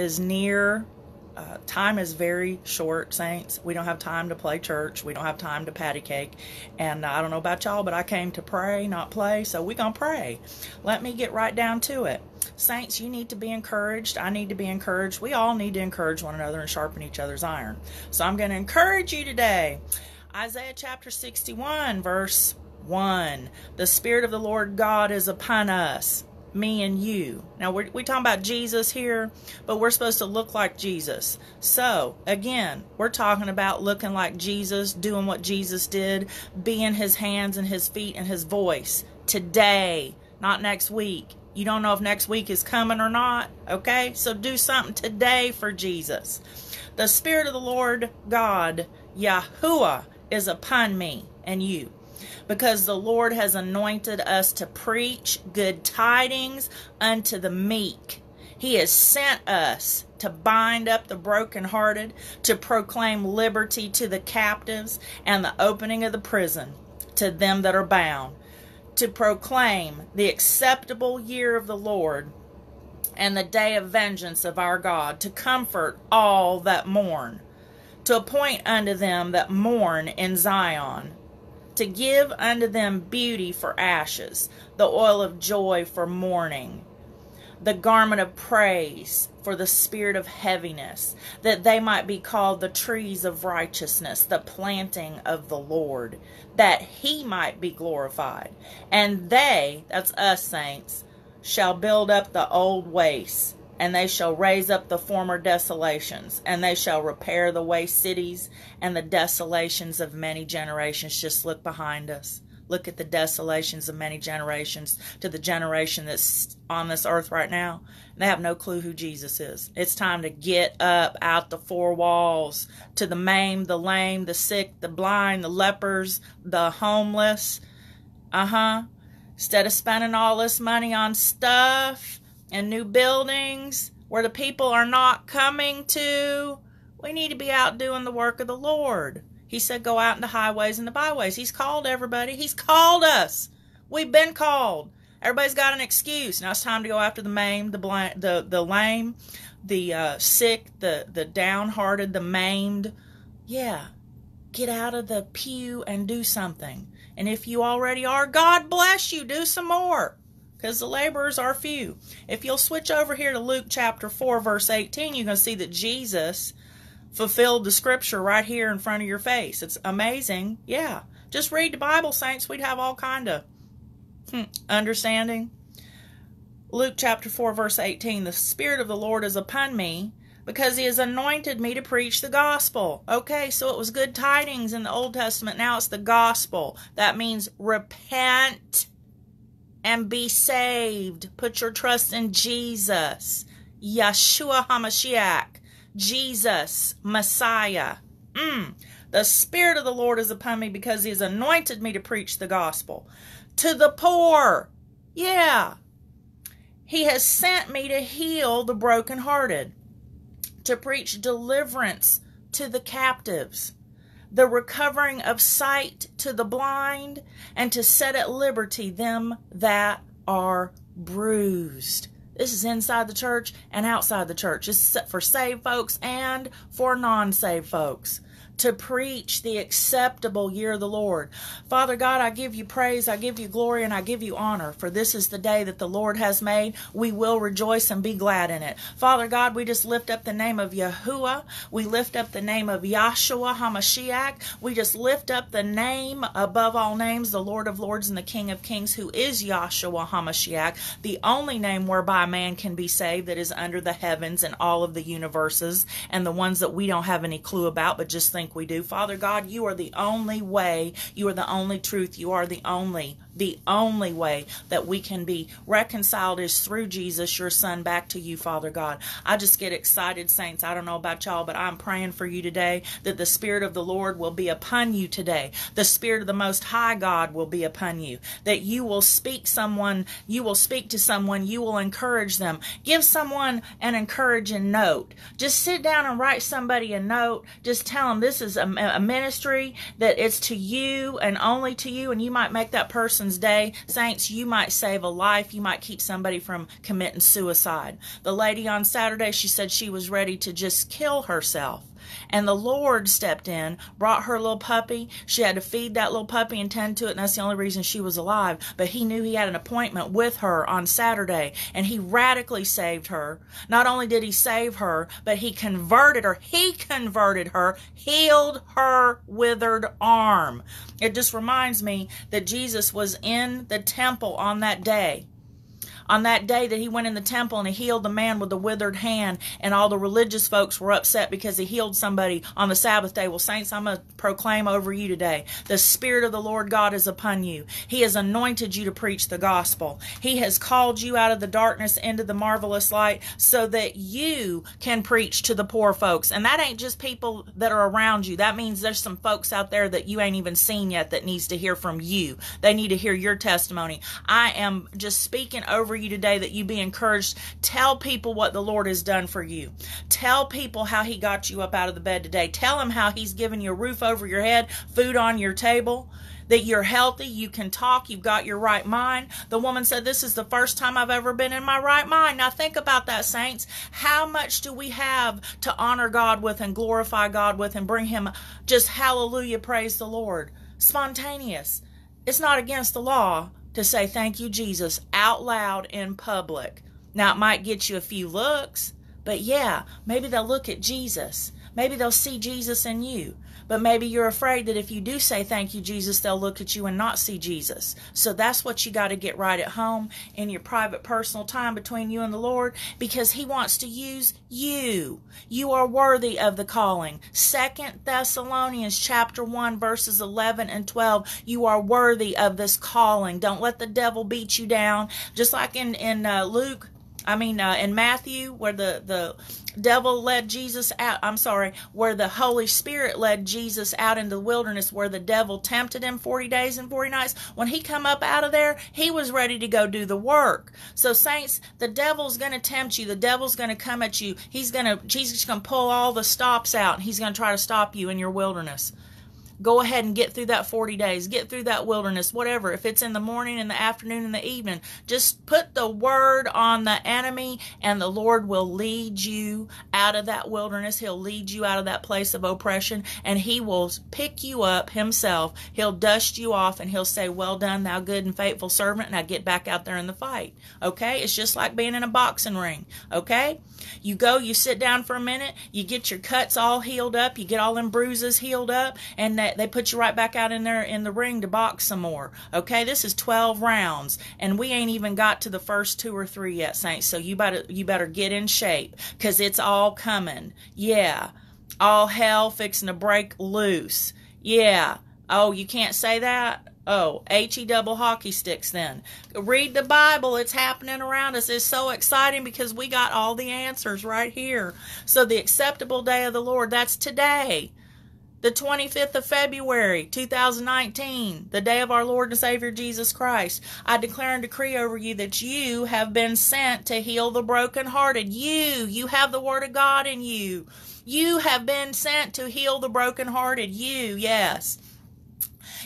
is near. Time is very short, saints. We don't have time to play church. We don't have time to patty cake. And I don't know about y'all, but I came to pray, not play. So we're going to pray. Let me get right down to it. Saints, you need to be encouraged. I need to be encouraged. We all need to encourage one another and sharpen each other's iron. So I'm going to encourage you today. Isaiah chapter 61, verse 1. The Spirit of the Lord God is upon us. Me and you. Now we're talking about Jesus here, but we're supposed to look like Jesus. So again, we're talking about looking like Jesus, doing what Jesus did, being his hands and his feet and his voice today, not next week. You don't know if next week is coming or not. Okay, so do something today for Jesus. The Spirit of the Lord God, Yahuwah, is upon me and you, because the Lord has anointed us to preach good tidings unto the meek. He has sent us to bind up the brokenhearted, to proclaim liberty to the captives and the opening of the prison to them that are bound, to proclaim the acceptable year of the Lord and the day of vengeance of our God, to comfort all that mourn, to appoint unto them that mourn in Zion, to give unto them beauty for ashes, the oil of joy for mourning, the garment of praise for the spirit of heaviness, that they might be called the trees of righteousness, the planting of the Lord, that he might be glorified. And they, that's us saints, shall build up the old wastes, and they shall raise up the former desolations, and they shall repair the waste cities and the desolations of many generations. Just look behind us. Look at the desolations of many generations to the generation that's on this earth right now. They have no clue who Jesus is. It's time to get up out the four walls to the maimed, the lame, the sick, the blind, the lepers, the homeless. Instead of spending all this money on stuff and new buildings where the people are not coming to, we need to be out doing the work of the Lord. He said, go out in the highways and the byways. He's called everybody. He's called us. We've been called. Everybody's got an excuse. Now it's time to go after the maimed, the blind, the lame, the sick, the downhearted, the maimed. Yeah, get out of the pew and do something. And if you already are, God bless you. Do some more, because the laborers are few. If you'll switch over here to Luke chapter 4, verse 18, you're going to see that Jesus fulfilled the scripture right here in front of your face. It's amazing. Yeah. Just read the Bible, saints. We'd have all kind of understanding. Luke chapter 4, verse 18, the Spirit of the Lord is upon me, because he has anointed me to preach the gospel. Okay, so it was good tidings in the Old Testament. Now it's the gospel. That means repent and be saved. Put your trust in Jesus, Yeshua HaMashiach, Jesus, Messiah. The Spirit of the Lord is upon me, because he has anointed me to preach the gospel to the poor. Yeah. He has sent me to heal the brokenhearted, to preach deliverance to the captives, the recovering of sight to the blind, and to set at liberty them that are bruised. This is inside the church and outside the church. It's for saved folks and for non-saved folks, to preach the acceptable year of the Lord. Father God, I give you praise, I give you glory, and I give you honor, for this is the day that the Lord has made. We will rejoice and be glad in it. Father God, we just lift up the name of Yahuwah. We lift up the name of Yahshua HaMashiach. We just lift up the name above all names, the Lord of Lords and the King of Kings, who is Yahshua HaMashiach, the only name whereby man can be saved that is under the heavens and all of the universes, and the ones that we don't have any clue about, but just think we do. Father God, you are the only way, you are the only truth, you are the only way that we can be reconciled is through Jesus, your son, back to you, Father God. I just get excited, saints. I don't know about y'all, but I'm praying for you today that the Spirit of the Lord will be upon you today. The Spirit of the Most High God will be upon you, that you will speak someone, you will speak to someone, you will encourage them. Give someone an encouraging note. Just sit down and write somebody a note. Just tell them this is a ministry, that it's to you and only to you, and you might make that person Veterans Day. Saints, you might save a life. You might keep somebody from committing suicide. The lady on Saturday, she said she was ready to just kill herself. And the Lord stepped in, brought her little puppy. She had to feed that little puppy and tend to it, and that's the only reason she was alive. But he knew he had an appointment with her on Saturday, and he radically saved her. Not only did he save her, but he converted her. He converted her, healed her withered arm. It just reminds me that Jesus was in the temple on that day. On that day that he went in the temple and he healed the man with the withered hand, and all the religious folks were upset because he healed somebody on the Sabbath day. Well, saints, I'm going to proclaim over you today, the Spirit of the Lord God is upon you. He has anointed you to preach the gospel. He has called you out of the darkness into the marvelous light so that you can preach to the poor folks. And that ain't just people that are around you. That means there's some folks out there that you ain't even seen yet that needs to hear from you. They need to hear your testimony. I am just speaking over you today that you be encouraged. Tell people what the Lord has done for you. Tell people how he got you up out of the bed today. Tell them how he's given you a roof over your head, food on your table, that you're healthy, you can talk, you've got your right mind. The woman said, this is the first time I've ever been in my right mind. Now think about that, saints. How much do we have to honor God with and glorify God with and bring him just hallelujah, praise the Lord? Spontaneous. It's not against the law to say thank you, Jesus, out loud in public. Now, it might get you a few looks, but yeah, maybe they'll look at Jesus. Maybe they'll see Jesus in you. But maybe you're afraid that if you do say thank you, Jesus, they'll look at you and not see Jesus. So that's what you got to get right at home in your private personal time between you and the Lord, because he wants to use you. You are worthy of the calling. 2 Thessalonians 1:11-12, you are worthy of this calling. Don't let the devil beat you down. Just like in Matthew, where the devil led Jesus out, where the Holy Spirit led Jesus out into the wilderness, where the devil tempted him 40 days and 40 nights. When he come up out of there, he was ready to go do the work. So saints, the devil's going to tempt you. The devil's going to come at you. Jesus is going to pull all the stops out, and he's going to try to stop you in your wilderness. Go ahead and get through that 40 days. Get through that wilderness, whatever. If it's in the morning, in the afternoon, in the evening, just put the word on the enemy, and the Lord will lead you out of that wilderness. He'll lead you out of that place of oppression, and he will pick you up himself. He'll dust you off, and he'll say, well done, thou good and faithful servant. Now get back out there in the fight, okay? It's just like being in a boxing ring, okay? You go, you sit down for a minute, you get your cuts all healed up, you get all them bruises healed up, and they put you right back out in there in the ring to box some more. Okay, this is 12 rounds, and we ain't even got to the first 2 or 3 yet, saints. So you better get in shape, because it's all coming. Yeah, all hell fixing to break loose. Yeah. Oh, you can't say that? Oh, H-E double hockey sticks then. Read the Bible. It's happening around us. It's so exciting because we got all the answers right here. So the acceptable day of the Lord, that's today. The 25th of February, 2019, the day of our Lord and Savior Jesus Christ. I declare and decree over you that you have been sent to heal the brokenhearted. You have the Word of God in you. You have been sent to heal the brokenhearted. Yes.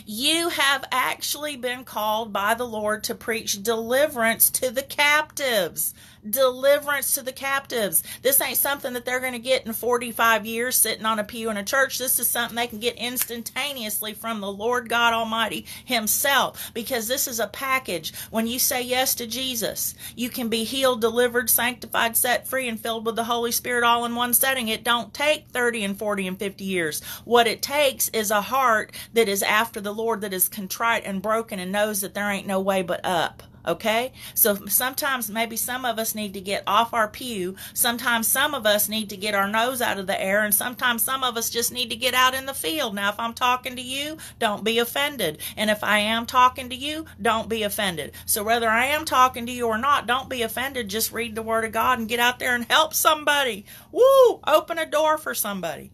You have actually been called by the Lord to preach deliverance to the captives. Deliverance to the captives. This ain't something that they're going to get in 45 years sitting on a pew in a church. This is something they can get instantaneously from the Lord God Almighty himself, because this is a package. When you say yes to Jesus, you can be healed, delivered, sanctified, set free, and filled with the Holy Spirit all in one setting. It don't take 30 and 40 and 50 years. What it takes is a heart that is after the Lord, that is contrite and broken, and knows that there ain't no way but up. Okay, so sometimes maybe some of us need to get off our pew. Sometimes some of us need to get our nose out of the air, and sometimes some of us just need to get out in the field. Now, if I'm talking to you, don't be offended. And if I am talking to you, don't be offended. So whether I am talking to you or not, don't be offended. Just read the Word of God and get out there and help somebody. Woo! Open a door for somebody.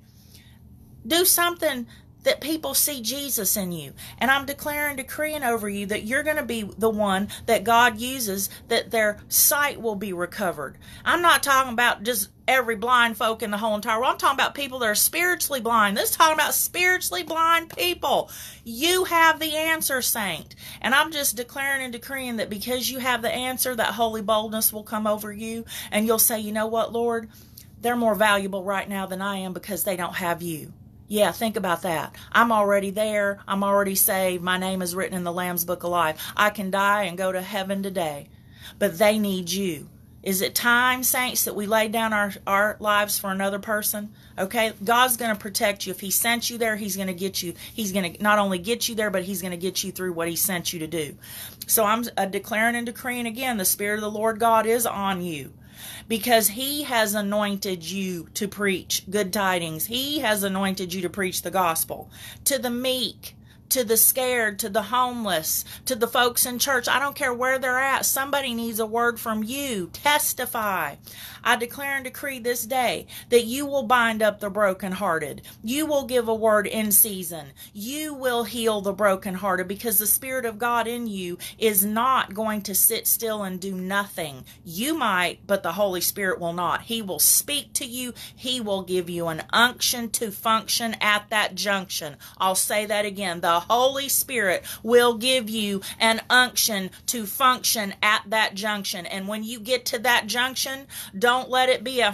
Do something that people see Jesus in you. And I'm declaring, decreeing over you that you're going to be the one that God uses, that their sight will be recovered. I'm not talking about just every blind folk in the whole entire world. I'm talking about people that are spiritually blind. This is talking about spiritually blind people. You have the answer, saint. And I'm just declaring and decreeing that because you have the answer, that holy boldness will come over you. And you'll say, you know what, Lord? They're more valuable right now than I am because they don't have you. Yeah, think about that. I'm already there. I'm already saved. My name is written in the Lamb's Book of Life. I can die and go to heaven today. But they need you. Is it time, saints, that we lay down our lives for another person? Okay, God's going to protect you. If He sent you there, He's going to get you. He's going to not only get you there, but He's going to get you through what He sent you to do. So I'm declaring and decreeing again, the Spirit of the Lord God is on you. Because He has anointed you to preach good tidings. He has anointed you to preach the gospel to the meek, to the scared, to the homeless, to the folks in church. I don't care where they're at. Somebody needs a word from you. Testify. I declare and decree this day that you will bind up the brokenhearted. You will give a word in season. You will heal the brokenhearted because the Spirit of God in you is not going to sit still and do nothing. You might, but the Holy Spirit will not. He will speak to you. He will give you an unction to function at that junction. I'll say that again. The Holy Spirit will give you an unction to function at that junction. And when you get to that junction, don't let it be a,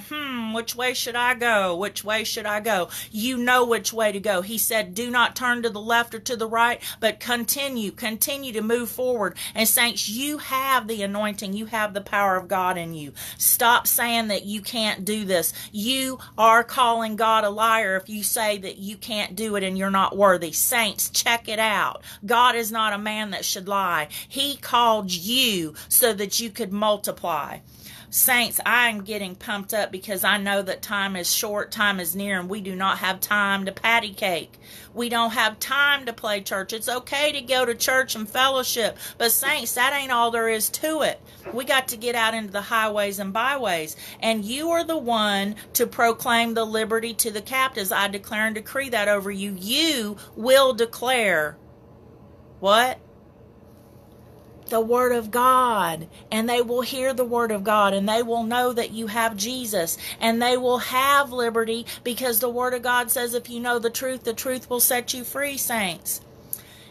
which way should I go? Which way should I go? You know which way to go. He said, do not turn to the left or to the right, but continue to move forward. And saints, you have the anointing. You have the power of God in you. Stop saying that you can't do this. You are calling God a liar if you say that you can't do it and you're not worthy. Saints, check it out. God is not a man that should lie. He called you so that you could multiply. Saints, I am getting pumped up because I know that time is short, time is near, and we do not have time to patty cake. We don't have time to play church. It's okay to go to church and fellowship, but saints, that ain't all there is to it. We got to get out into the highways and byways, and you are the one to proclaim the liberty to the captives. I declare and decree that over you. You will declare what? The Word of God, and they will hear the Word of God, and they will know that you have Jesus, and they will have liberty, because the Word of God says if you know the truth will set you free, saints.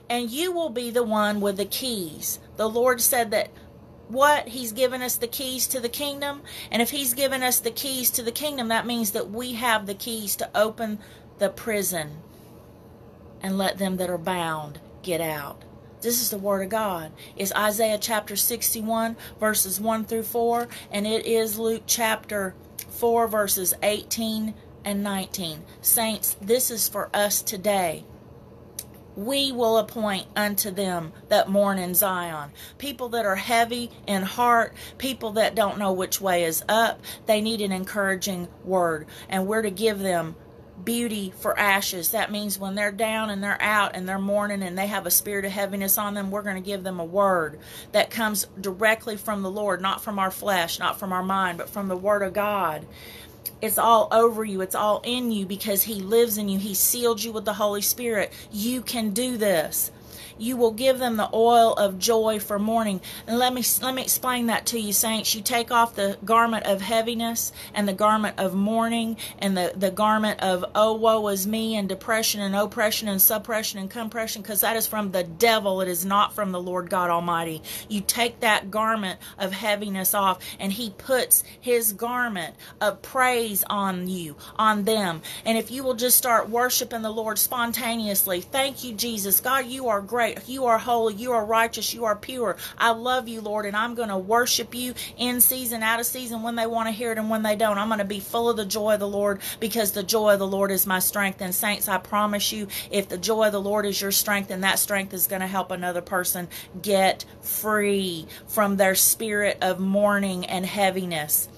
And you will be the one with the keys. The Lord said that what? He's given us the keys to the kingdom, and if He's given us the keys to the kingdom, that means that we have the keys to open the prison and let them that are bound get out. This is the Word of God. It's Isaiah chapter 61, verses 1 through 4, and it is Luke chapter 4, verses 18 and 19. Saints, this is for us today. We will appoint unto them that mourn in Zion. People that are heavy in heart, people that don't know which way is up, they need an encouraging word, and we're to give them beauty for ashes. That means when they're down and they're out and they're mourning and they have a spirit of heaviness on them, we're going to give them a word that comes directly from the Lord, not from our flesh, not from our mind, but from the Word of God. It's all over you. It's all in you because He lives in you. He sealed you with the Holy Spirit. You can do this. You will give them the oil of joy for mourning. And let me explain that to you, saints. You take off the garment of heaviness and the garment of mourning and the garment of, oh, woe is me, and depression and oppression and suppression and compression, because that is from the devil. It is not from the Lord God Almighty. You take that garment of heaviness off, and He puts His garment of praise on you, on them. And if you will just start worshiping the Lord spontaneously, thank you, Jesus. God, you are great. You are holy. You are righteous. You are pure. I love you, Lord, and I'm going to worship you in season, out of season, when they want to hear it and when they don't. I'm going to be full of the joy of the Lord because the joy of the Lord is my strength. And saints, I promise you, if the joy of the Lord is your strength, then that strength is going to help another person get free from their spirit of mourning and heaviness.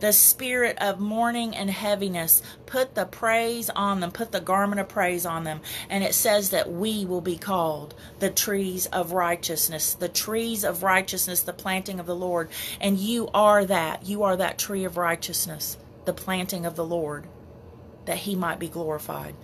The spirit of mourning and heaviness, put the praise on them, put the garment of praise on them. And it says that we will be called the trees of righteousness, the planting of the Lord. And you are that tree of righteousness, the planting of the Lord, that He might be glorified.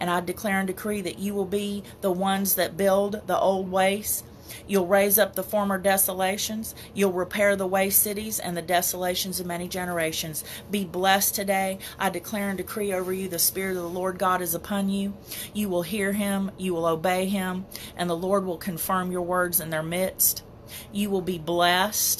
and I declare and decree that you will be the ones that build the old ways. You'll raise up the former desolations. You'll repair the waste cities and the desolations of many generations. Be blessed today. I declare and decree over you the Spirit of the Lord God is upon you. You will hear Him. You will obey Him. And the Lord will confirm your words in their midst. You will be blessed.